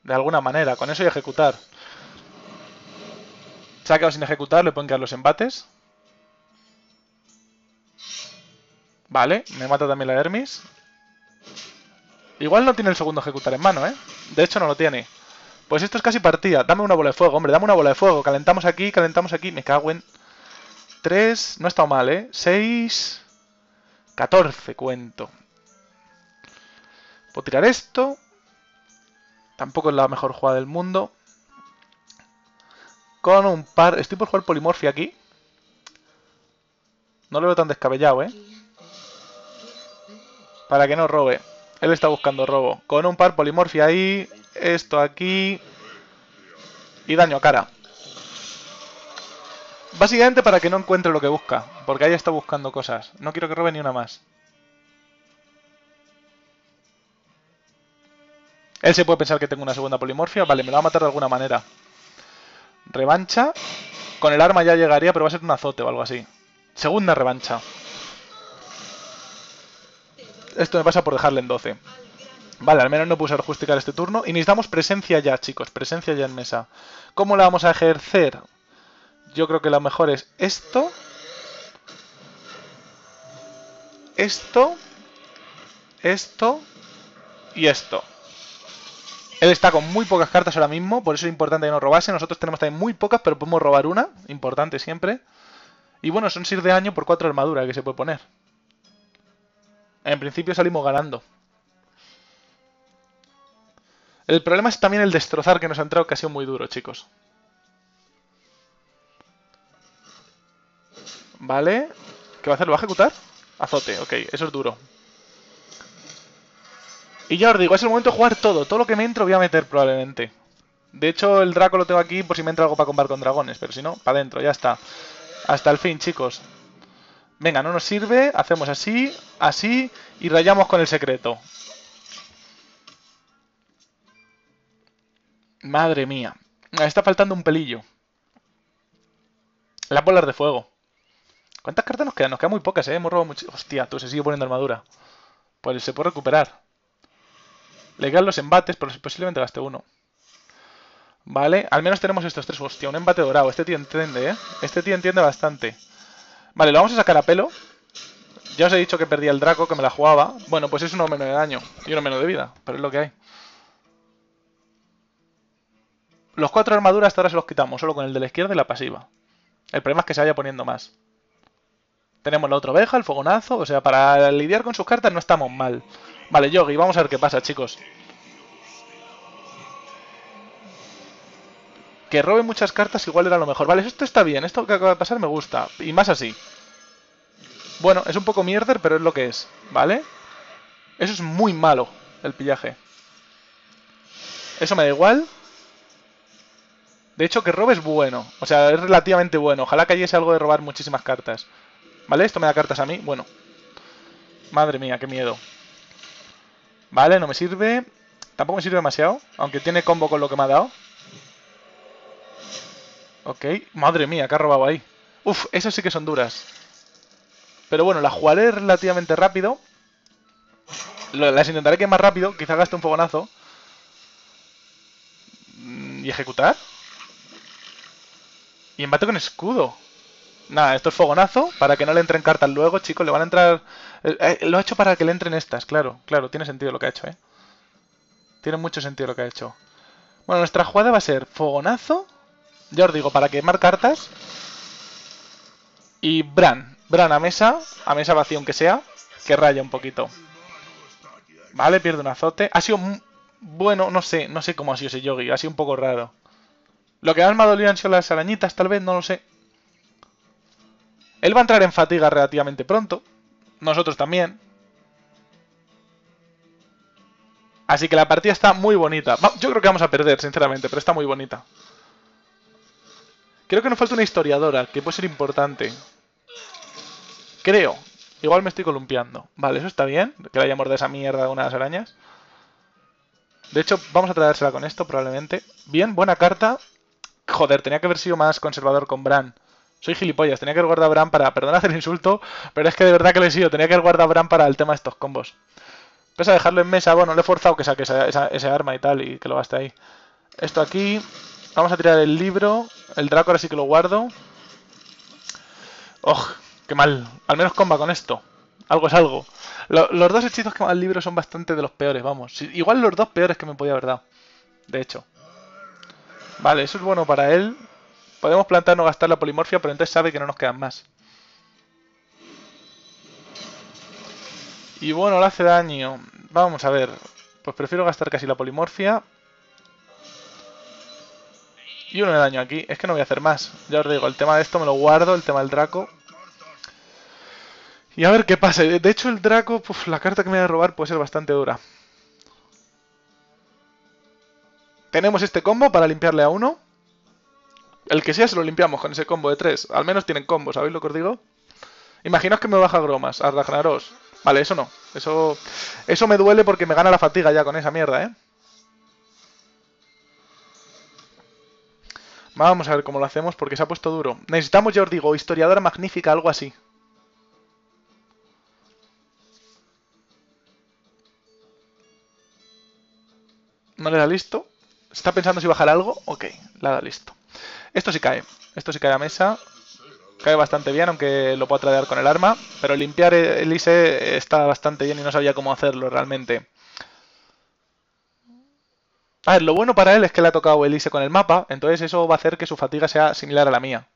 De alguna manera. Con eso y ejecutar. Se ha quedado sin ejecutar. Le pueden quedar los embates. Vale. Me mata también la Vermis. Igual no tiene el segundo ejecutar en mano, ¿eh? De hecho no lo tiene. Pues esto es casi partida. Dame una bola de fuego, hombre. Dame una bola de fuego. Calentamos aquí, calentamos aquí. Me cago en... tres. No ha estado mal, ¿eh? seis. catorce, cuento. Puedo tirar esto. Tampoco es la mejor jugada del mundo. Con un par... Estoy por jugar polimorfia aquí. No lo veo tan descabellado, ¿eh? Para que no robe. Él está buscando robo. Con un par polimorfia ahí. Esto aquí. Y daño a cara. Básicamente para que no encuentre lo que busca. Porque ahí está buscando cosas. No quiero que robe ni una más. Él se puede pensar que tengo una segunda polimorfia. Vale, me la va a matar de alguna manera. Revancha. Con el arma ya llegaría, pero va a ser un azote o algo así. Segunda revancha. Esto me pasa por dejarle en doce. Vale, al menos no puse a justificar este turno. Y necesitamos presencia ya, chicos. Presencia ya en mesa. ¿Cómo la vamos a ejercer? Yo creo que lo mejor es esto. Esto. Esto. Y esto. Él está con muy pocas cartas ahora mismo. Por eso es importante que no robase. Nosotros tenemos también muy pocas, pero podemos robar una. Importante siempre. Y bueno, son seis de daño por cuatro armaduras que se puede poner. En principio salimos ganando. El problema es también el destrozar que nos ha entrado, que ha sido muy duro, chicos. Vale. ¿Qué va a hacer? ¿Lo va a ejecutar? Azote, ok, eso es duro. Y ya os digo, es el momento de jugar todo. Todo lo que me entro voy a meter probablemente. De hecho, el Draco lo tengo aquí por si me entra algo para combatir con dragones. Pero si no, para adentro, ya está. Hasta el fin, chicos. Venga, no nos sirve. Hacemos así, así y rayamos con el secreto. Madre mía. Me está faltando un pelillo. Las bolas de fuego. ¿Cuántas cartas nos quedan? Nos quedan muy pocas, ¿eh? Hemos robado mucho. Hostia, tú se sigue poniendo armadura. Pues se puede recuperar. Le quedan los embates, pero posiblemente gaste uno. Vale, al menos tenemos estos tres. Hostia, un embate dorado. Este tío entiende, ¿eh? Este tío entiende bastante. Vale, lo vamos a sacar a pelo. Ya os he dicho que perdí el Draco, que me la jugaba. Bueno, pues es uno menos de daño y uno menos de vida, pero es lo que hay. Los cuatro armaduras hasta ahora se los quitamos, solo con el de la izquierda y la pasiva. El problema es que se vaya poniendo más. Tenemos la otra oveja, el fogonazo, o sea, para lidiar con sus cartas no estamos mal. Vale, Yogi, vamos a ver qué pasa, chicos. Que robe muchas cartas igual era lo mejor. Vale, esto está bien, esto que acaba de pasar me gusta. Y más así. Bueno, es un poco mierder, pero es lo que es, ¿vale? Eso es muy malo, el pillaje. Eso me da igual. De hecho, que robe es bueno. O sea, es relativamente bueno. Ojalá cayese algo de robar muchísimas cartas. ¿Vale? Esto me da cartas a mí. Bueno. Madre mía, qué miedo. Vale, no me sirve. Tampoco me sirve demasiado. Aunque tiene combo con lo que me ha dado. Ok. Madre mía, que ha robado ahí. Uf, esas sí que son duras. Pero bueno, las jugaré relativamente rápido. Las intentaré que más rápido. Quizá gaste un fogonazo. ¿Y ejecutar? Y embate con escudo. Nada, esto es fogonazo. Para que no le entren cartas luego, chicos. Le van a entrar... Eh, lo ha hecho para que le entren estas, claro. Claro, tiene sentido lo que ha hecho, ¿eh? Tiene mucho sentido lo que ha hecho. Bueno, nuestra jugada va a ser fogonazo. Ya os digo, para quemar cartas. Y Bran. Bran a mesa. A mesa vacía aunque sea. Que raya un poquito. Vale, pierde un azote. Ha sido... Bueno, no sé. No sé cómo ha sido ese Yogi. Ha sido un poco raro. Lo que más me ha dolido han sido las arañitas, tal vez, no lo sé. Él va a entrar en fatiga relativamente pronto. Nosotros también. Así que la partida está muy bonita. Yo creo que vamos a perder, sinceramente, pero está muy bonita. Creo que nos falta una historiadora, que puede ser importante. Creo. Igual me estoy columpiando. Vale, eso está bien. Que la haya mordido esa mierda de unas arañas. De hecho, vamos a traérsela con esto, probablemente. Bien, buena carta. Joder, tenía que haber sido más conservador con Bran. Soy gilipollas, tenía que haber guardado a Bran para... Perdón hacer el insulto, pero es que de verdad que lo he sido. Tenía que haber guardado a Bran para el tema de estos combos. Pese a dejarlo en mesa, bueno, le he forzado que saque esa, esa, ese arma y tal, y que lo gaste ahí. Esto aquí. Vamos a tirar el libro. El Draco ahora sí que lo guardo. ¡Oh! ¡Qué mal! Al menos comba con esto. Algo es algo. Lo, los dos hechizos que me da el libro son bastante de los peores, vamos. Igual los dos peores que me podía haber dado. De hecho. Vale, eso es bueno para él. Podemos plantear no gastar la polimorfia, pero entonces sabe que no nos quedan más. Y bueno, le hace daño. Vamos a ver. Pues prefiero gastar casi la polimorfia. Y uno de daño aquí. Es que no voy a hacer más. Ya os digo, el tema de esto me lo guardo, el tema del Draco. Y a ver qué pasa. De hecho, el Draco, pues, la carta que me voy a robar puede ser bastante dura. Tenemos este combo para limpiarle a uno. El que sea se lo limpiamos con ese combo de tres. Al menos tienen combo, ¿sabéis lo que os digo? Imaginaos que me baja Gromas, Arragnaros. Vale, eso no. Eso eso me duele porque me gana la fatiga ya con esa mierda, ¿eh? Vamos a ver cómo lo hacemos porque se ha puesto duro. Necesitamos, ya os digo, historiadora magnífica, algo así. No le da listo. Está pensando si bajar algo. Ok, le da listo. Esto sí cae. Esto sí cae a mesa. Cae bastante bien, aunque lo puedo tradear con el arma. Pero limpiar el I S E está bastante bien y no sabía cómo hacerlo realmente. A ver, lo bueno para él es que le ha tocado el I S E con el mapa. Entonces eso va a hacer que su fatiga sea similar a la mía.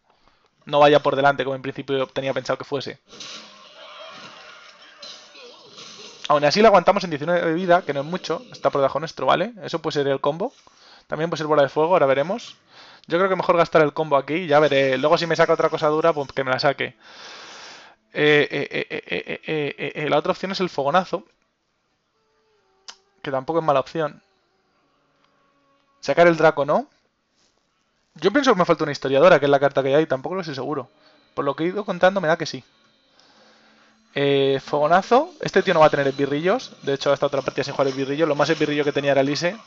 No vaya por delante como en principio tenía pensado que fuese. Aún así la aguantamos en diecinueve de vida, que no es mucho. Está por debajo nuestro, ¿vale? Eso puede ser el combo. También puede ser bola de fuego, ahora veremos. Yo creo que mejor gastar el combo aquí, ya veré. Luego si me saca otra cosa dura, pues que me la saque. Eh, eh, eh, eh, eh, eh, eh, eh. La otra opción es el fogonazo. Que tampoco es mala opción. Sacar el Draco no. Yo pienso que me falta una historiadora, que es la carta que hay. Tampoco lo estoy seguro. Por lo que he ido contando me da que sí. Eh, fogonazo. Este tío no va a tener esbirrillos. De hecho, hasta otra partida sin jugar esbirrillos. Lo más esbirrillo que tenía era el I S E.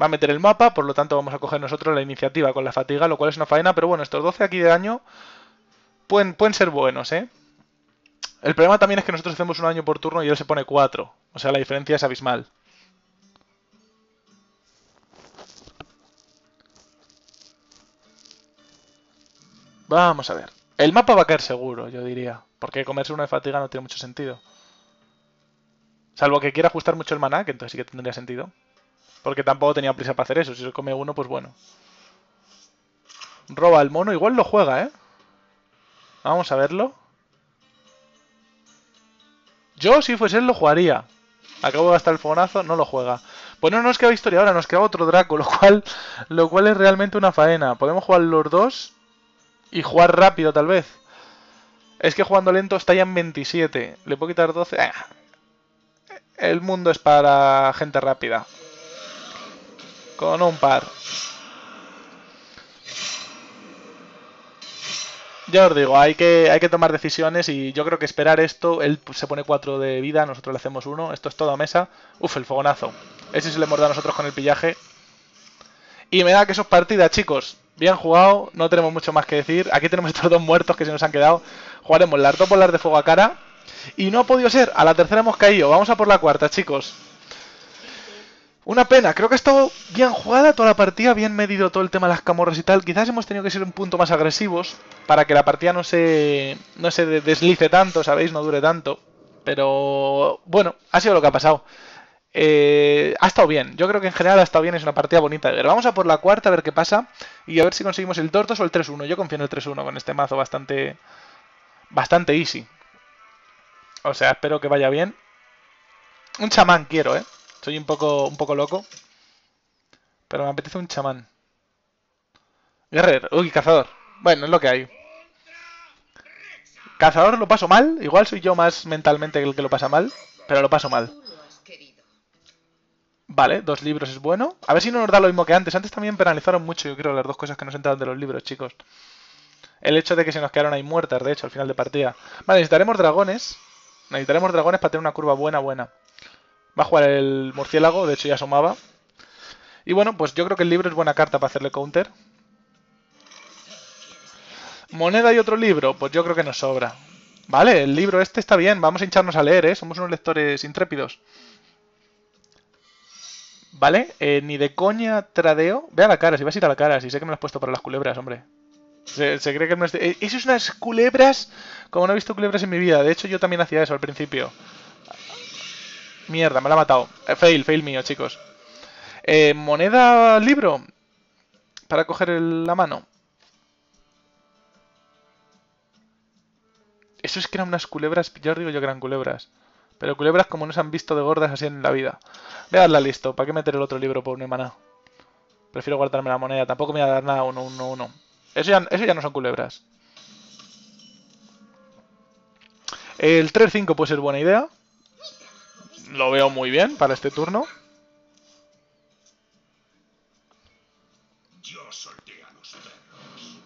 Va a meter el mapa, por lo tanto vamos a coger nosotros la iniciativa con la fatiga, lo cual es una faena. Pero bueno, estos doce aquí de daño pueden, pueden ser buenos, ¿eh? El problema también es que nosotros hacemos un daño por turno y él se pone cuatro. O sea, la diferencia es abismal. Vamos a ver. El mapa va a caer seguro, yo diría. Porque comerse uno de fatiga no tiene mucho sentido. Salvo que quiera ajustar mucho el maná, que entonces sí que tendría sentido. Porque tampoco tenía prisa para hacer eso. Si se come uno, pues bueno. Roba al mono. Igual lo juega, ¿eh? Vamos a verlo. Yo, si fuese él, lo jugaría. Acabo de gastar el fogonazo. No lo juega. Pues no nos queda historia ahora. Nos queda otro Draco. Lo cual, lo cual es realmente una faena. Podemos jugar los dos. Y jugar rápido, tal vez. Es que jugando lento está ya en veintisiete. Le puedo quitar doce. ¡Ah! El mundo es para gente rápida. Con un par. Ya os digo, hay que, hay que tomar decisiones y yo creo que esperar esto. Él se pone cuatro de vida, nosotros le hacemos uno. Esto es todo a mesa. Uf, el fogonazo. Ese se le hemos dado a nosotros con el pillaje. Y me da que eso es partida, chicos. Bien jugado, no tenemos mucho más que decir. Aquí tenemos estos dos muertos que se nos han quedado. Jugaremos las dos bolas de fuego a cara. Y no ha podido ser, a la tercera hemos caído. Vamos a por la cuarta, chicos. Una pena, creo que ha estado bien jugada toda la partida, bien medido todo el tema de las camorras y tal. Quizás hemos tenido que ser un punto más agresivos para que la partida no se, no se deslice tanto, ¿sabéis? No dure tanto. Pero bueno, ha sido lo que ha pasado. Eh, ha estado bien, yo creo que en general ha estado bien, es una partida bonita. Vamos a por la cuarta a ver qué pasa y a ver si conseguimos el dos dos o el tres uno. Yo confío en el tres uno con este mazo bastante, bastante easy. O sea, espero que vaya bien. Un chamán quiero, ¿eh? Soy un poco, un poco loco. Pero me apetece un chamán. Guerrero. Uy, cazador. Bueno, es lo que hay. Cazador lo paso mal. Igual soy yo más mentalmente que el que lo pasa mal. Pero lo paso mal. Vale, dos libros es bueno. A ver si no nos da lo mismo que antes. Antes también penalizaron mucho, yo creo, las dos cosas que nos entraron de los libros, chicos. El hecho de que se nos quedaron ahí muertas, de hecho, al final de partida. Vale, necesitaremos dragones. Necesitaremos dragones para tener una curva buena, buena. Va a jugar el murciélago, de hecho ya asomaba. Y bueno, pues yo creo que el libro es buena carta para hacerle counter. Moneda y otro libro, pues yo creo que nos sobra. Vale, el libro este está bien, vamos a hincharnos a leer, ¿eh? Somos unos lectores intrépidos. Vale, eh, ni de coña tradeo. Ve a la cara, si vas a ir a la cara, si sé que me lo has puesto para las culebras, hombre. Se, se cree que no es... De... Eso es unas culebras, como no he visto culebras en mi vida. De hecho yo también hacía eso al principio. Mierda, me la ha matado. Fail, fail mío, chicos. Eh, moneda, libro. para coger el, la mano. Eso es que eran unas culebras, yo digo yo que eran culebras. Pero culebras como no se han visto de gordas así en la vida. Voy a darla listo, ¿para qué meter el otro libro por una maná? Prefiero guardarme la moneda, tampoco me voy a dar nada uno, uno, uno. Eso ya, eso ya no son culebras. El tres cinco puede ser buena idea. Lo veo muy bien para este turno.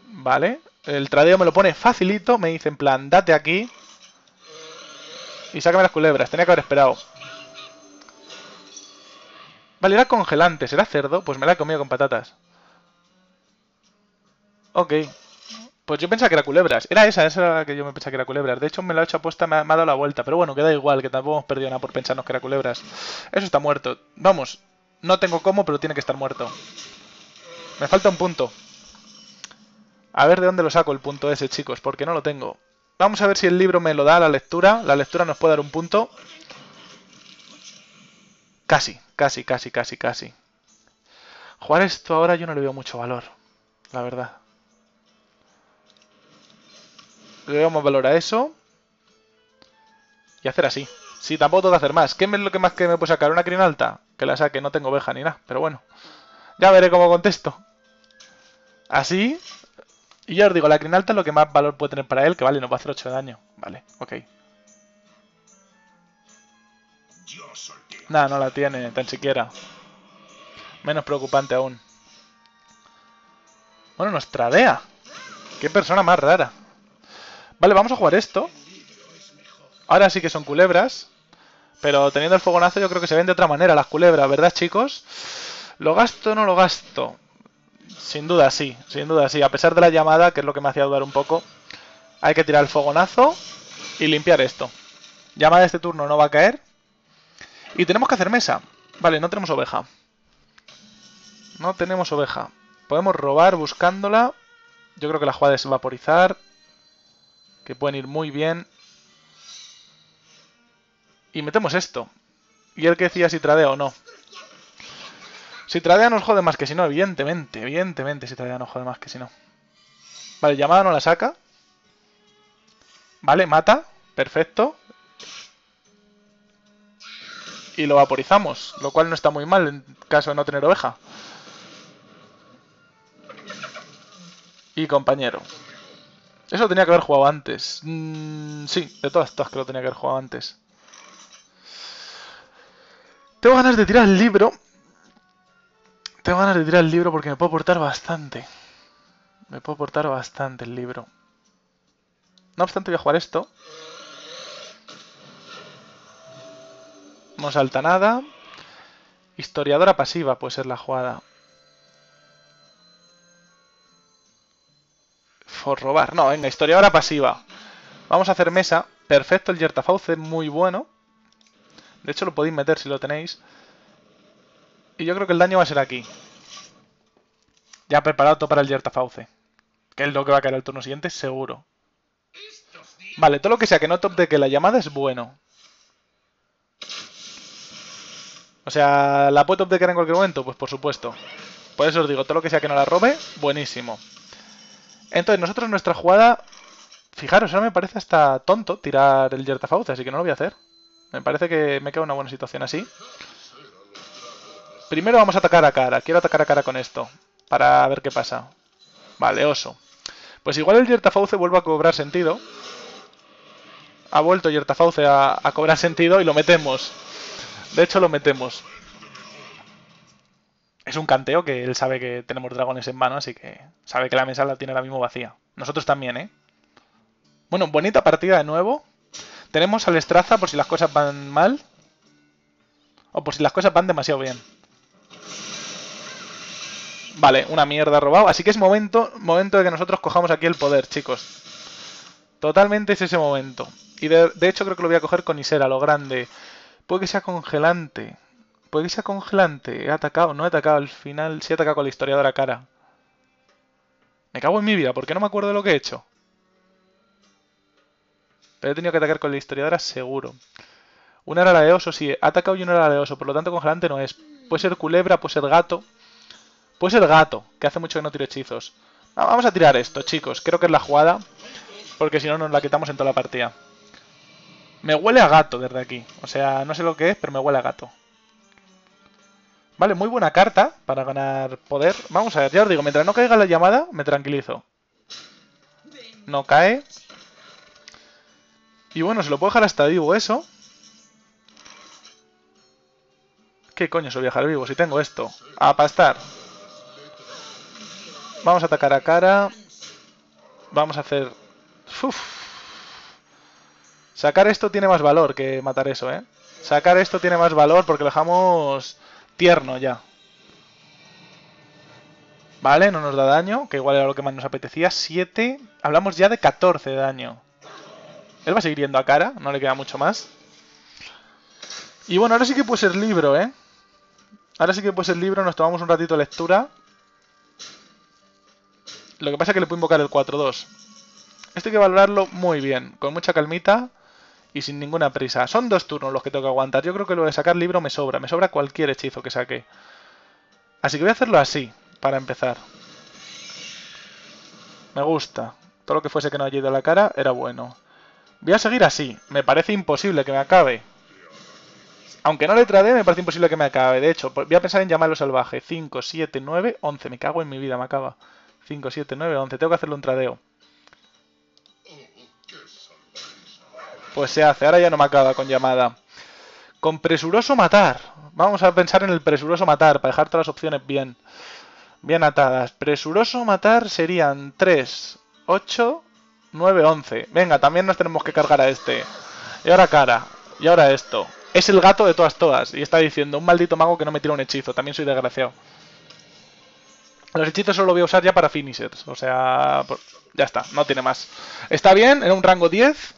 Vale. El tradeo me lo pone facilito. Me dice en plan, date aquí. Y sácame las culebras. Tenía que haber esperado. Vale, era congelante. ¿Será cerdo? Pues me la he comido con patatas. Ok. Pues yo pensaba que era culebras. Era esa, esa era la que yo me pensaba que era culebras. De hecho, me la he hecho apuesta, me ha, me ha dado la vuelta. Pero bueno, queda igual, que tampoco hemos perdido nada por pensarnos que era culebras. Eso está muerto. Vamos, no tengo cómo, pero tiene que estar muerto. Me falta un punto. A ver de dónde lo saco el punto ese, chicos, porque no lo tengo. Vamos a ver si el libro me lo da la lectura. La lectura nos puede dar un punto. Casi, casi, casi, casi, casi. Jugar esto ahora yo no le veo mucho valor, la verdad. Le damos valor a eso. Y hacer así. Sí, tampoco tengo que hacer más. ¿Qué es lo que más que me puedo sacar? ¿Una crinalta? Que la saque, no tengo oveja ni nada. Pero bueno. Ya veré cómo contesto. Así. Y ya os digo, la crinalta es lo que más valor puede tener para él. Que vale, nos va a hacer ocho de daño. Vale, ok. Nada, no la tiene, tan siquiera. Menos preocupante aún. Bueno, nos tradea. Qué persona más rara. Vale, vamos a jugar esto. Ahora sí que son culebras. Pero teniendo el fogonazo yo creo que se ven de otra manera las culebras, ¿verdad, chicos? ¿Lo gasto o no lo gasto? Sin duda sí, sin duda sí. A pesar de la llamada, que es lo que me hacía dudar un poco. Hay que tirar el fogonazo y limpiar esto. Llamada de este turno no va a caer. Y tenemos que hacer mesa. Vale, no tenemos oveja. No tenemos oveja. Podemos robar buscándola. Yo creo que la jugada es vaporizar. Que pueden ir muy bien. Y metemos esto. Y el que decía si tradea o no. Si tradea nos jode más que si no, evidentemente. Evidentemente si tradea nos jode más que si no. Vale, llamada no la saca. Vale, mata. Perfecto. Y lo vaporizamos. Lo cual no está muy mal en caso de no tener oveja. Y compañero. Eso lo tenía que haber jugado antes. Mm, sí, de todas estas que lo tenía que haber jugado antes. Tengo ganas de tirar el libro. Tengo ganas de tirar el libro porque me puedo portar bastante. Me puedo portar bastante el libro. No obstante, voy a jugar esto. No salta nada. Historiadora pasiva puede ser la jugada. Por robar. No, venga, historiadora pasiva. Vamos a hacer mesa. Perfecto, el Yertafauce, muy bueno. De hecho, lo podéis meter si lo tenéis. Y yo creo que el daño va a ser aquí. Ya preparado todo para el Yertafauce. Que es lo que va a caer al turno siguiente, seguro. Vale, todo lo que sea que no top de que la llamada es bueno. O sea, ¿la puede top de que en cualquier momento? Pues por supuesto. Por eso os digo, todo lo que sea que no la robe, buenísimo. Entonces, nosotros nuestra jugada... Fijaros, ahora me parece hasta tonto tirar el Yertafauce, así que no lo voy a hacer. Me parece que me queda una buena situación así. Primero vamos a atacar a cara. Quiero atacar a cara con esto, para ver qué pasa. Vale, oso. Pues igual el Yertafauce vuelve a cobrar sentido. Ha vuelto Yertafauce a, a cobrar sentido y lo metemos. De hecho, lo metemos. Es un canteo que él sabe que tenemos dragones en mano, así que sabe que la mesa la tiene ahora mismo vacía. Nosotros también, ¿eh? Bueno, bonita partida de nuevo. Tenemos a Alexstrasza por si las cosas van mal. O por si las cosas van demasiado bien. Vale, una mierda robado. Así que es momento, momento de que nosotros cojamos aquí el poder, chicos. Totalmente es ese momento. Y de, de hecho creo que lo voy a coger con Isera, lo grande. Puede que sea congelante. Puede que sea congelante. He atacado, no he atacado. Al final sí he atacado con la historiadora cara. Me cago en mi vida. ¿Por qué no me acuerdo de lo que he hecho? Pero he tenido que atacar con la historiadora seguro. Una era la de oso, sí. He atacado y una era la de oso. Por lo tanto, congelante no es. Puede ser culebra, puede ser gato. Pues el gato, que hace mucho que no tiro hechizos. Ah, vamos a tirar esto, chicos. Creo que es la jugada, porque si no nos la quitamos en toda la partida. Me huele a gato desde aquí. O sea, no sé lo que es, pero me huele a gato. Vale, muy buena carta para ganar poder. Vamos a ver, ya os digo, mientras no caiga la llamada, me tranquilizo. No cae. Y bueno, se lo puedo dejar hasta vivo eso. ¿Qué coño se lo voy a dejar vivo si tengo esto? A pastar. Vamos a atacar a cara. Vamos a hacer... Uf. Sacar esto tiene más valor que matar eso, ¿eh? Sacar esto tiene más valor porque lo dejamos... tierno ya. Vale, no nos da daño, que igual era lo que más nos apetecía. siete. Hablamos ya de catorce de daño. Él va a seguir yendo a cara, no le queda mucho más. Y bueno, ahora sí que puede ser libro, ¿eh? Ahora sí que puede ser libro, nos tomamos un ratito de lectura. Lo que pasa es que le puedo invocar el cuatro dos. Esto hay que valorarlo muy bien, con mucha calmita. Y sin ninguna prisa. Son dos turnos los que tengo que aguantar. Yo creo que lo de sacar libro me sobra. Me sobra cualquier hechizo que saque. Así que voy a hacerlo así, para empezar. Me gusta. Todo lo que fuese que no haya ido a la cara era bueno. Voy a seguir así. Me parece imposible que me acabe. Aunque no le trade, me parece imposible que me acabe. De hecho, voy a pensar en llamarlo salvaje. cinco, siete, nueve, once. Me cago en mi vida, me acaba. cinco, siete, nueve, once. Tengo que hacerle un tradeo. Pues se hace, ahora ya no me acaba con llamada. Con presuroso matar. Vamos a pensar en el presuroso matar, para dejar todas las opciones bien, bien atadas. Presuroso matar serían tres, ocho, nueve, once. Venga, también nos tenemos que cargar a este. Y ahora cara, y ahora esto. Es el gato de todas todas, y está diciendo, un maldito mago que no me tira un hechizo, también soy desgraciado. Los hechizos solo los voy a usar ya para finishers, o sea, pues ya está, no tiene más. Está bien, en un rango diez.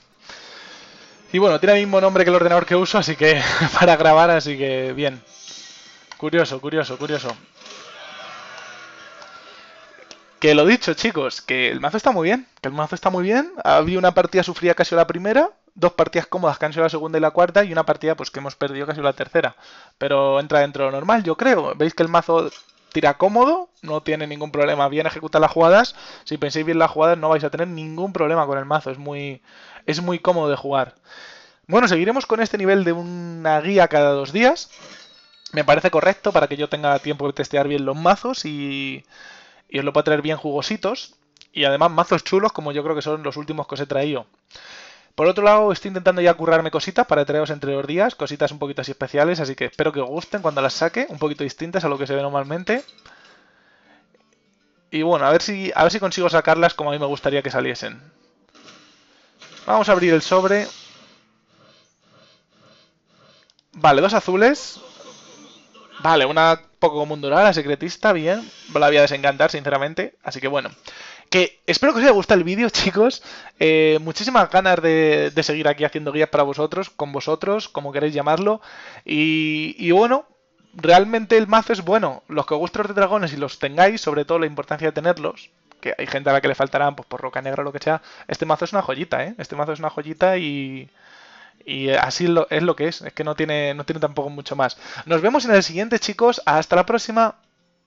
Y bueno, tiene el mismo nombre que el ordenador que uso, así que... para grabar, así que... bien. Curioso, curioso, curioso. Que lo dicho, chicos, que el mazo está muy bien. Que el mazo está muy bien. Había una partida sufrida que ha sido la primera. Dos partidas cómodas que han sido la segunda y la cuarta. Y una partida pues que hemos perdido que ha sido la tercera. Pero entra dentro de lo normal, yo creo. Veis que el mazo tira cómodo. No tiene ningún problema. Bien ejecuta las jugadas. Si pensáis bien las jugadas no vais a tener ningún problema con el mazo. Es muy... es muy cómodo de jugar. Bueno, seguiremos con este nivel de una guía cada dos días. Me parece correcto para que yo tenga tiempo de testear bien los mazos y, y os lo pueda traer bien jugositos. Y además mazos chulos como yo creo que son los últimos que os he traído. Por otro lado, estoy intentando ya currarme cositas para traeros entre dos días. Cositas un poquito así especiales, así que espero que os gusten cuando las saque. Un poquito distintas a lo que se ve normalmente. Y bueno, a ver si, a ver si consigo sacarlas como a mí me gustaría que saliesen. Vamos a abrir el sobre. Vale, dos azules. Vale, una poco común dorada, la secretista, bien. La voy a desencantar, sinceramente. Así que bueno. Que espero que os haya gustado el vídeo, chicos. Eh, muchísimas ganas de, de seguir aquí haciendo guías para vosotros, con vosotros, como queréis llamarlo. Y, y bueno, realmente el mazo es bueno. Los que os gusten los dragones y los tengáis, sobre todo la importancia de tenerlos. Que hay gente a la que le faltarán, pues por roca negra o lo que sea. Este mazo es una joyita, ¿eh? Este mazo es una joyita y... y así es lo que es. Es que no tiene, no tiene tampoco mucho más. Nos vemos en el siguiente, chicos. Hasta la próxima.